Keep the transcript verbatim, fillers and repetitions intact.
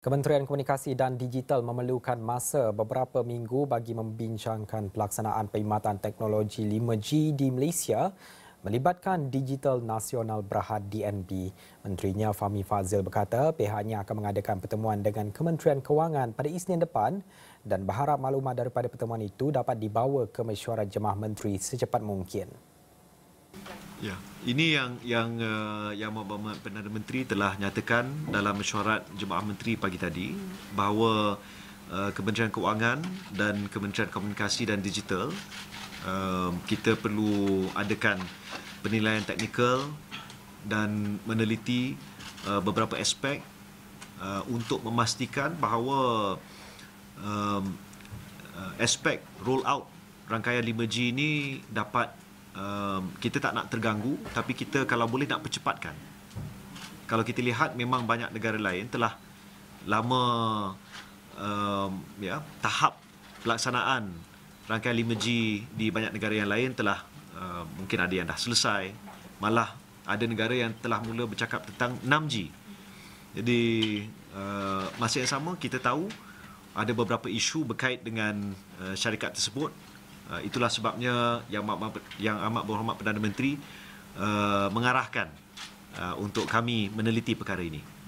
Kementerian Komunikasi dan Digital memerlukan masa beberapa minggu bagi membincangkan pelaksanaan perkhidmatan teknologi lima G di Malaysia melibatkan Digital Nasional Berhad D N B. Menterinya Fahmi Fadzil berkata pihaknya akan mengadakan pertemuan dengan Kementerian Kewangan pada Isnin depan dan berharap maklumat daripada pertemuan itu dapat dibawa ke mesyuarat jemaah menteri secepat mungkin. Ya, ini yang yang uh, yang Perdana Menteri telah nyatakan dalam mesyuarat Jemaah Menteri pagi tadi bahawa uh, Kementerian Kewangan dan Kementerian Komunikasi dan Digital uh, kita perlu adakan penilaian teknikal dan meneliti uh, beberapa aspek uh, untuk memastikan bahawa uh, aspek roll out rangkaian lima G ini dapat Um, kita tak nak terganggu, tapi kita kalau boleh nak percepatkan. Kalau kita lihat memang banyak negara lain telah lama um, ya, tahap pelaksanaan rangkaian lima G di banyak negara yang lain telah uh, mungkin ada yang dah selesai, malah ada negara yang telah mula bercakap tentang enam G. Jadi uh, masa yang sama kita tahu ada beberapa isu berkait dengan uh, syarikat tersebut. Itulah sebabnya yang amat, yang amat berhormat Perdana Menteri uh, mengarahkan uh, untuk kami meneliti perkara ini.